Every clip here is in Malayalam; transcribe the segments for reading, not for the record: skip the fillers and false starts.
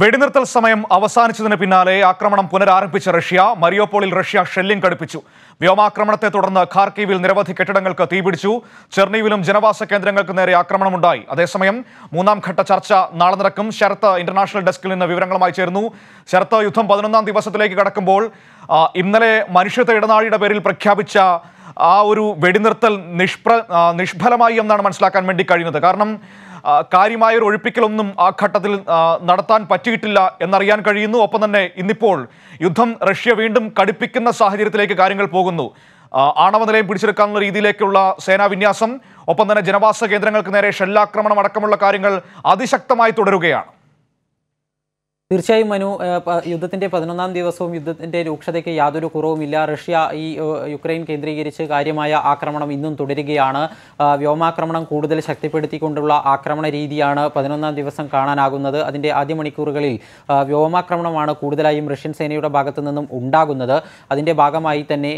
വെടിനിർത്തൽ സമയം അവസാനിച്ചതിന് പിന്നാലെ ആക്രമണം പുനരാരംഭിച്ച റഷ്യ മരിയോപോളിൽ റഷ്യ ഷെല്ലിംഗ് കടുപ്പിച്ചു. വ്യോമാക്രമണത്തെ തുടർന്ന് ഖാർക്കീവിൽ നിരവധി കെട്ടിടങ്ങൾക്ക് തീപിടിച്ചു. ചെർണീവിലും ജനവാസ കേന്ദ്രങ്ങൾക്ക് നേരെ ആക്രമണമുണ്ടായി. അതേസമയം മൂന്നാം ഘട്ട ചർച്ച നാളെ നടക്കും. ശരത്ത് ഇന്റർനാഷണൽ ഡെസ്കിൽ നിന്ന് വിവരങ്ങളുമായി ചേരുന്നു. ശരത്ത്, യുദ്ധം 11-ാം ദിവസത്തിലേക്ക് കടക്കുമ്പോൾ ഇന്നലെ മനുഷ്യത്വ ഇടനാഴിയുടെ പേരിൽ പ്രഖ്യാപിച്ച ആ ഒരു വെടിനിർത്തൽ നിഷ്ഫലമായി എന്നാണ് മനസ്സിലാക്കാൻ വേണ്ടി കഴിയുന്നത്. കാരണം കാര്യമായൊരു ഒഴിപ്പിക്കലൊന്നും ആ ഘട്ടത്തിൽ നടത്താൻ പറ്റിയിട്ടില്ല എന്നറിയാൻ കഴിയുന്നു. ഒപ്പം തന്നെ ഇന്നിപ്പോൾ യുദ്ധം റഷ്യ വീണ്ടും കടുപ്പിക്കുന്ന സാഹചര്യത്തിലേക്ക് കാര്യങ്ങൾ പോകുന്നു. ആണവ നിലയം പിടിച്ചെടുക്കാനുള്ള രീതിയിലേക്കുള്ള സേനാവിന്യാസം, ഒപ്പം തന്നെ ജനവാസ കേന്ദ്രങ്ങൾക്ക് നേരെ ഷെല്ലാക്രമണം അടക്കമുള്ള കാര്യങ്ങൾ അതിശക്തമായി തുടരുകയാണ്. തീർച്ചയായും മനു, യുദ്ധത്തിൻ്റെ 11-ാം ദിവസവും യുദ്ധത്തിൻ്റെ രൂക്ഷതയ്ക്ക് യാതൊരു കുറവുമില്ല. റഷ്യ ഈ യുക്രൈൻ കേന്ദ്രീകരിച്ച് കാര്യമായ ആക്രമണം ഇന്നും തുടരുകയാണ്. വ്യോമാക്രമണം കൂടുതൽ ശക്തിപ്പെടുത്തിക്കൊണ്ടുള്ള ആക്രമണ രീതിയാണ് 11-ാം ദിവസം കാണാനാകുന്നത്. അതിൻ്റെ ആദ്യ മണിക്കൂറുകളിൽ വ്യോമാക്രമണമാണ് കൂടുതലായും റഷ്യൻ സേനയുടെ ഭാഗത്തു നിന്നും ഉണ്ടാകുന്നത്. അതിൻ്റെ ഭാഗമായി തന്നെ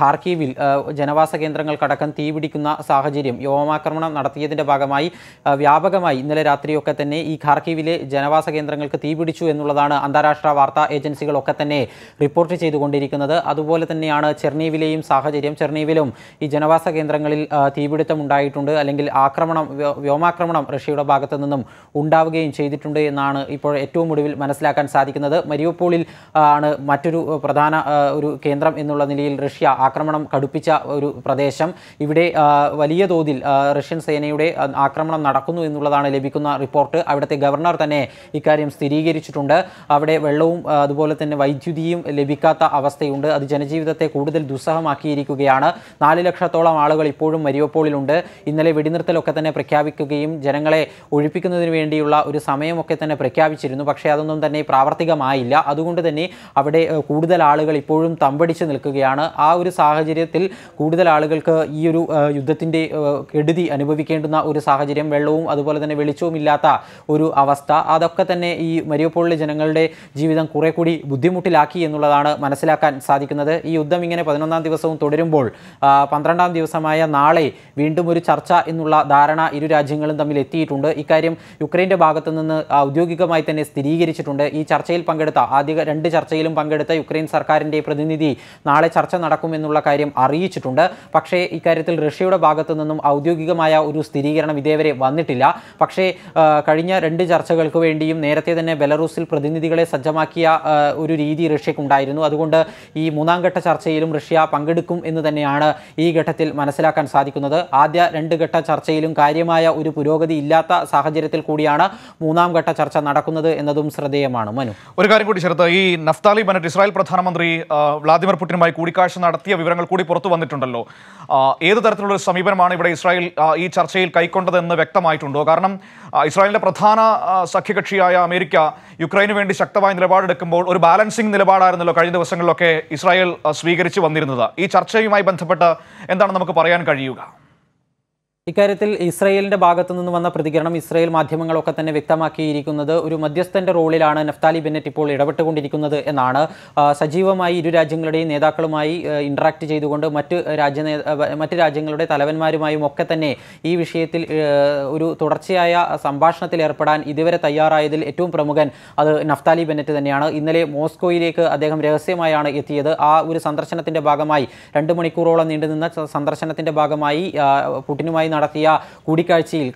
ഖാർക്കീവിൽ ജനവാസ കേന്ദ്രങ്ങൾക്കടക്കം തീപിടിക്കുന്ന സാഹചര്യം വ്യോമാക്രമണം നടത്തിയതിൻ്റെ ഭാഗമായി വ്യാപകമായി ഇന്നലെ രാത്രിയൊക്കെ തന്നെ ഈ ഖാർക്കീവിലെ ജനവാസ കേന്ദ്രങ്ങൾക്ക് തീപിടിച്ചു എന്നുള്ളതാണ് അന്താരാഷ്ട്ര വാർത്താ ഏജൻസികളൊക്കെ തന്നെ റിപ്പോർട്ട് ചെയ്തുകൊണ്ടിരിക്കുന്നത്. അതുപോലെ തന്നെയാണ് ചെർണീവിലെയും സാഹചര്യം. ചെർണീവിലും ഈ ജനവാസ കേന്ദ്രങ്ങളിൽ തീപിടുത്തമുണ്ടായിട്ടുണ്ട്, അല്ലെങ്കിൽ വ്യോമാക്രമണം റഷ്യയുടെ ഭാഗത്തു നിന്നും ഉണ്ടാവുകയും ചെയ്തിട്ടുണ്ട് എന്നാണ് ഇപ്പോൾ ഏറ്റവും ഒടുവിൽ മനസ്സിലാക്കാൻ സാധിക്കുന്നത്. മരിയോപോളിൽ ആണ് മറ്റൊരു പ്രധാന ഒരു കേന്ദ്രം എന്നുള്ള നിലയിൽ റഷ്യ ആക്രമണം കടുപ്പിച്ച ഒരു പ്രദേശം. ഇവിടെ വലിയ തോതിൽ റഷ്യൻ സേനയുടെ ആക്രമണം നടക്കുന്നു എന്നുള്ളതാണ് ലഭിക്കുന്ന റിപ്പോർട്ട്. അവിടുത്തെ ഗവർണർ തന്നെ ഇക്കാര്യം സ്ഥിരീകരിച്ചിട്ടുണ്ട്. അവിടെ വെള്ളവും അതുപോലെ തന്നെ വൈദ്യുതിയും ലഭിക്കാത്ത അവസ്ഥയുണ്ട്. അത് ജനജീവിതത്തെ കൂടുതൽ ദുസ്സഹമാക്കിയിരിക്കുകയാണ്. 4 ലക്ഷത്തോളം ആളുകൾ ഇപ്പോഴും മരിയോപോളിലുണ്ട്. ഇന്നലെ വെടിനിർത്തലൊക്കെ തന്നെ പ്രഖ്യാപിക്കുകയും ജനങ്ങളെ ഒഴിപ്പിക്കുന്നതിന് വേണ്ടിയുള്ള ഒരു സമയമൊക്കെ തന്നെ പ്രഖ്യാപിച്ചിരുന്നു. പക്ഷേ അതൊന്നും തന്നെ പ്രാവർത്തികമായില്ല. അതുകൊണ്ട് തന്നെ അവിടെ കൂടുതൽ ആളുകൾ ഇപ്പോഴും തമ്പടിച്ച് നിൽക്കുകയാണ്. ആ ഒരു സാഹചര്യത്തിൽ കൂടുതൽ ആളുകൾക്ക് ഈ ഒരു യുദ്ധത്തിൻ്റെ കെടുതി അനുഭവിക്കേണ്ടുന്ന ഒരു സാഹചര്യം, വെള്ളവും അതുപോലെ തന്നെ വെളിച്ചവും ഇല്ലാത്ത ഒരു അവസ്ഥ, അതൊക്കെ തന്നെ ഈ മരിയോപോളിൽ ജനങ്ങളുടെ ജീവിതം കുറെ കൂടി ബുദ്ധിമുട്ടിലാക്കി എന്നുള്ളതാണ് മനസ്സിലാക്കാൻ സാധിക്കുന്നത്. ഈ യുദ്ധം ഇങ്ങനെ 11-ാം ദിവസവും തുടരുമ്പോൾ 12-ാം ദിവസമായ നാളെ വീണ്ടും ഒരു ചർച്ച എന്നുള്ള ധാരണ ഇരു രാജ്യങ്ങളും തമ്മിൽ എത്തിയിട്ടുണ്ട്. ഇക്കാര്യം യുക്രൈൻ്റെ ഭാഗത്തു നിന്ന് ഔദ്യോഗികമായി തന്നെ സ്ഥിരീകരിച്ചിട്ടുണ്ട്. ഈ ചർച്ചയിൽ പങ്കെടുത്ത ആദ്യ 2 ചർച്ചയിലും പങ്കെടുത്ത യുക്രൈൻ സർക്കാരിൻ്റെ പ്രതിനിധി നാളെ ചർച്ച നടക്കുമെന്നുള്ള കാര്യം അറിയിച്ചിട്ടുണ്ട്. പക്ഷേ ഇക്കാര്യത്തിൽ റഷ്യയുടെ ഭാഗത്തു നിന്നും ഔദ്യോഗികമായ ഒരു സ്ഥിരീകരണം ഇതേവരെ വന്നിട്ടില്ല. പക്ഷേ കഴിഞ്ഞ 2 ചർച്ചകൾക്ക് വേണ്ടിയും നേരത്തെ തന്നെ ബെലറൂസിൽ പ്രതിനിധികളെ സജ്ജമാക്കിയ ഒരു രീതി റഷ്യക്കുണ്ടായിരുന്നു. അതുകൊണ്ട് ഈ 3-ാം ഘട്ട ചർച്ചയിലും റഷ്യ പങ്കെടുക്കും എന്ന് തന്നെയാണ് ഈ ഘട്ടത്തിൽ മനസ്സിലാക്കാൻ സാധിക്കുന്നത്. ആദ്യ 2 ഘട്ട ചർച്ചയിലും കാര്യമായ ഒരു പുരോഗതി ഇല്ലാത്ത സാഹചര്യത്തിൽ കൂടിയാണ് 3-ാം ഘട്ട ചർച്ച നടക്കുന്നത് എന്നതും ശ്രദ്ധേയമാണ്. മനു, ഒരു കാര്യം കൂടി ചേർത്ത്, ഈ നഫ്താലി ബെനറ്റ് ഇസ്രായേൽ പ്രധാനമന്ത്രി വ്ളാദിമിർ പുടിനുമായി കൂടിക്കാഴ്ച നടത്തിയ വിവരങ്ങൾ കൂടി പുറത്തു വന്നിട്ടുണ്ടല്ലോ. ഏത് തരത്തിലുള്ള സമീപനമാണ് ഇവിടെ ഇസ്രായേൽ ഈ ചർച്ചയിൽ കൈക്കൊണ്ടതെന്ന് വ്യക്തമായിട്ടുണ്ടോ? കാരണം ഇസ്രായേലിന്റെ പ്രധാന സഖ്യകക്ഷിയായ അമേരിക്ക യുക്രൈന് വേണ്ടി ശക്തമായ നിലപാടെടുക്കുമ്പോൾ ഒരു ബാലൻസിംഗ് നിലപാടായിരുന്നല്ലോ കഴിഞ്ഞ ദിവസങ്ങളിലൊക്കെ ഇസ്രായേൽ സ്വീകരിച്ചു വന്നിരുന്നത്. ഈ ചർച്ചയുമായി ബന്ധപ്പെട്ട് എന്താണ് നമുക്ക് പറയാൻ കഴിയുക? ഇക്കാര്യത്തിൽ ഇസ്രായേലിൻ്റെ ഭാഗത്തു നിന്ന് വന്ന പ്രതികരണം ഇസ്രായേൽ മാധ്യമങ്ങളൊക്കെ തന്നെ വ്യക്തമാക്കിയിരിക്കുന്നത് ഒരു മധ്യസ്ഥൻ്റെ റോളിലാണ് നഫ്താലി ബെന്നറ്റ് ഇപ്പോൾ ഇടപെട്ടുകൊണ്ടിരിക്കുന്നത് എന്നാണ്. സജീവമായി ഇരു രാജ്യങ്ങളുടെയും നേതാക്കളുമായി ഇൻട്രാക്ട് ചെയ്തുകൊണ്ട് മറ്റ് രാജ്യങ്ങളുടെ തലവന്മാരുമായും ഒക്കെ തന്നെ ഈ വിഷയത്തിൽ ഒരു തുടർച്ചയായ സംഭാഷണത്തിൽ ഏർപ്പെടാൻ ഇതുവരെ തയ്യാറായതിൽ ഏറ്റവും പ്രമുഖൻ അത് നഫ്താലി ബെന്നറ്റ് തന്നെയാണ്. ഇന്നലെ മോസ്കോയിലേക്ക് അദ്ദേഹം രഹസ്യമായാണ് എത്തിയത്. ആ ഒരു സന്ദർശനത്തിൻ്റെ ഭാഗമായി 2 മണിക്കൂറോളം നീണ്ടുനിന്ന സന്ദർശനത്തിൻ്റെ ഭാഗമായി പുടിനുമായി നടത്തിയ കൂടിക്കാഴ്ചയിൽ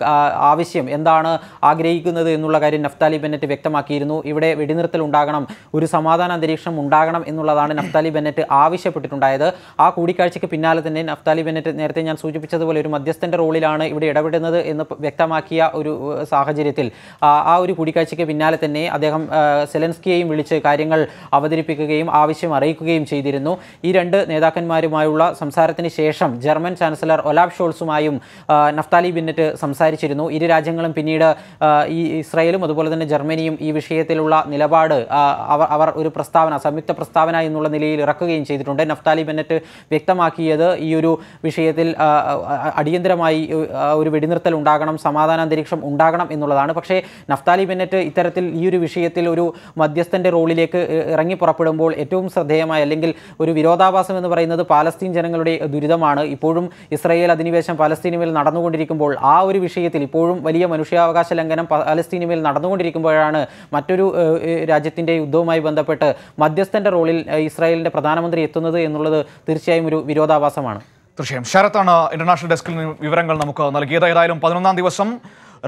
ആവശ്യം എന്താണ് ആഗ്രഹിക്കുന്നത് എന്നുള്ള കാര്യം നഫ്താലി ബെന്നറ്റ് വ്യക്തമാക്കിയിരുന്നു. ഇവിടെ വെടിനിർത്തൽ ഉണ്ടാകണം, ഒരു സമാധാന അന്തരീക്ഷം ഉണ്ടാകണം എന്നുള്ളതാണ് നഫ്താലി ബെന്നറ്റ് ആവശ്യപ്പെട്ടിട്ടുണ്ടായത്. ആ കൂടിക്കാഴ്ചയ്ക്ക് പിന്നാലെ തന്നെ നഫ്താലി ബെന്നറ്റ് നേരത്തെ ഞാൻ സൂചിപ്പിച്ചതുപോലെ ഒരു മധ്യസ്ഥൻ്റെ റോളിലാണ് ഇവിടെ ഇടപെടുന്നത് എന്ന് വ്യക്തമാക്കിയ ഒരു സാഹചര്യത്തിൽ ആ ഒരു കൂടിക്കാഴ്ചയ്ക്ക് പിന്നാലെ തന്നെ അദ്ദേഹം സെലൻസ്കിയെയും വിളിച്ച് കാര്യങ്ങൾ അവതരിപ്പിക്കുകയും ആവശ്യം അറിയിക്കുകയും ചെയ്തിരുന്നു. ഈ 2 നേതാക്കന്മാരുമായുള്ള സംസാരത്തിന് ശേഷം ജർമ്മൻ ചാൻസലർ ഒലാഫ് ഷോൾസുമായും നഫ്താലി ബെന്നറ്റ് സംസാരിച്ചിരുന്നു. ഇരു രാജ്യങ്ങളും പിന്നീട് ഈ ഇസ്രായേലും അതുപോലെ തന്നെ ജർമ്മനിയും ഈ വിഷയത്തിലുള്ള നിലപാട് അവർ ഒരു സംയുക്ത പ്രസ്താവന എന്നുള്ള നിലയിൽ ഇറക്കുകയും ചെയ്തിട്ടുണ്ട്. നഫ്താലി ബെന്നറ്റ് വ്യക്തമാക്കിയത് ഈ ഒരു വിഷയത്തിൽ അടിയന്തരമായി ഒരു വെടിനിർത്തൽ ഉണ്ടാകണം, സമാധാന അന്തരീക്ഷം ഉണ്ടാകണം എന്നുള്ളതാണ്. പക്ഷേ നഫ്താലി ബെന്നറ്റ് ഇത്തരത്തിൽ ഈ ഒരു വിഷയത്തിൽ ഒരു മധ്യസ്ഥൻ്റെ റോളിലേക്ക് ഇറങ്ങി പുറപ്പെടുമ്പോൾ ഏറ്റവും ശ്രദ്ധേയമായ, അല്ലെങ്കിൽ ഒരു വിരോധാഭാസം എന്ന് പറയുന്നത് പാലസ്തീൻ ജനങ്ങളുടെ ദുരിതമാണ്. ഇപ്പോഴും ഇസ്രായേൽ അധിനിവേശം പാലസ്തീനുമേൽ നടന്നുകൊണ്ടിരിക്കുമ്പോൾ ആ ഒരു വിഷയത്തിൽ ഇപ്പോഴും വലിയ മനുഷ്യാവകാശ ലംഘനം പലസ്തീനിൽ നടന്നുകൊണ്ടിരിക്കുമ്പോഴാണ് മറ്റൊരു രാജ്യത്തിൻ്റെ യുദ്ധവുമായി ബന്ധപ്പെട്ട് മധ്യസ്ഥൻ്റെ റോളിൽ ഇസ്രായേലിൻ്റെ പ്രധാനമന്ത്രി എത്തുന്നത് എന്നുള്ളത് തീർച്ചയായും ഒരു വിരോധാഭാസമാണ്. തീർച്ചയായും ശരത്താണ് ഇന്റർനാഷണൽ ഡെസ്കിൽ വിവരങ്ങൾ നമുക്ക് നൽകിയത്. ഏതായാലും 11-ാം ദിവസം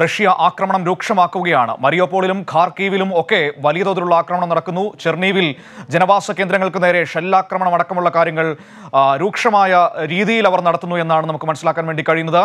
റഷ്യ ആക്രമണം രൂക്ഷമാക്കുകയാണ്. മരിയോപോളിലും ഖാർക്കീവിലും ഒക്കെ വലിയ തോതിലുള്ള ആക്രമണം നടക്കുന്നു. ചെർണീവിൽ ജനവാസ കേന്ദ്രങ്ങൾക്ക് നേരെ ഷെല്ലാക്രമണം അടക്കമുള്ള കാര്യങ്ങൾ രൂക്ഷമായ രീതിയിൽ അവർ നടത്തുന്നു എന്നാണ് നമുക്ക് മനസ്സിലാക്കാൻ വേണ്ടി കഴിയുന്നത്.